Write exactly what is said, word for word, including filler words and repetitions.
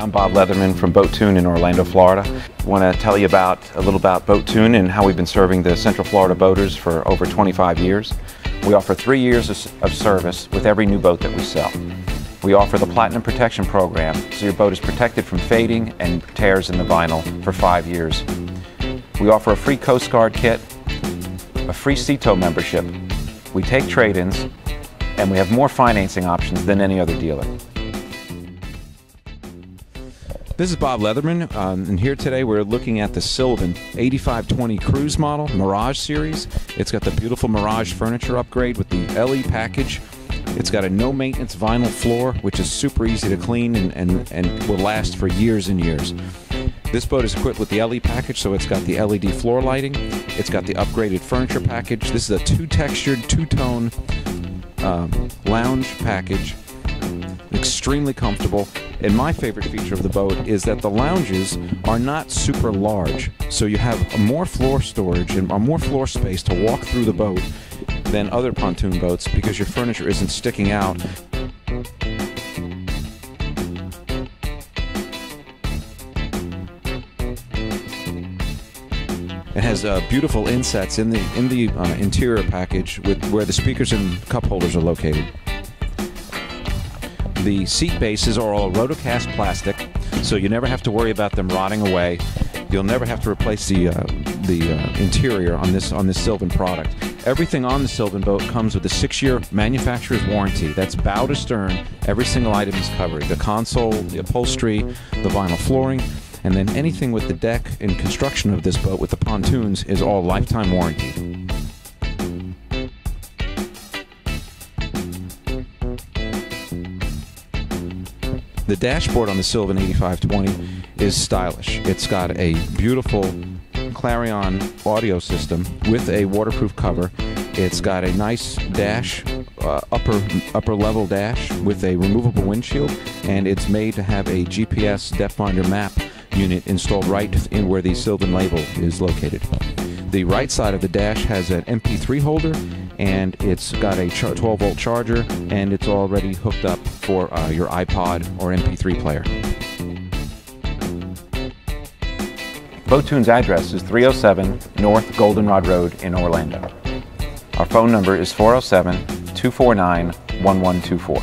I'm Bob Leatherman from Boat Tune in Orlando, Florida. I want to tell you about a little about Boat Tune and how we've been serving the Central Florida boaters for over twenty-five years. We offer three years of service with every new boat that we sell. We offer the Platinum Protection Program, so your boat is protected from fading and tears in the vinyl for five years. We offer a free Coast Guard kit, a free Sea Tow membership. We take trade-ins, and we have more financing options than any other dealer. This is Bob Leatherman, um, and here today we're looking at the Sylvan eighty-five twenty Cruise Model Mirage Series. It's got the beautiful Mirage furniture upgrade with the L E package. It's got a no-maintenance vinyl floor, which is super easy to clean and, and, and will last for years and years. This boat is equipped with the L E package, so it's got the L E D floor lighting. It's got the upgraded furniture package. This is a two-textured, two-tone um, lounge package. Extremely comfortable, and my favorite feature of the boat is that the lounges are not super large, so you have more floor storage and more floor space to walk through the boat than other pontoon boats because your furniture isn't sticking out. It has uh, beautiful insets in the in the uh, interior package with where the speakers and cup holders are located. The seat bases are all rotocast plastic, so you never have to worry about them rotting away. You'll never have to replace the uh, the uh, interior on this on this Sylvan product. Everything on the Sylvan boat comes with a six-year manufacturer's warranty. That's bow to stern. Every single item is covered: the console, the upholstery, the vinyl flooring, and then anything with the deck and construction of this boat with the pontoons is all lifetime warranty. The dashboard on the Sylvan eighty-five twenty is stylish. It's got a beautiful Clarion audio system with a waterproof cover. It's got a nice dash, uh, upper, upper level dash with a removable windshield, and it's made to have a G P S depth finder map unit installed right in where the Sylvan label is located. The right side of the dash has an M P three holder, and it's got a twelve volt charger, and it's already hooked up for uh, your iPod or M P three player. Boat Tune's address is three oh seven North Goldenrod Road in Orlando. Our phone number is four oh seven, two four nine, one one two four.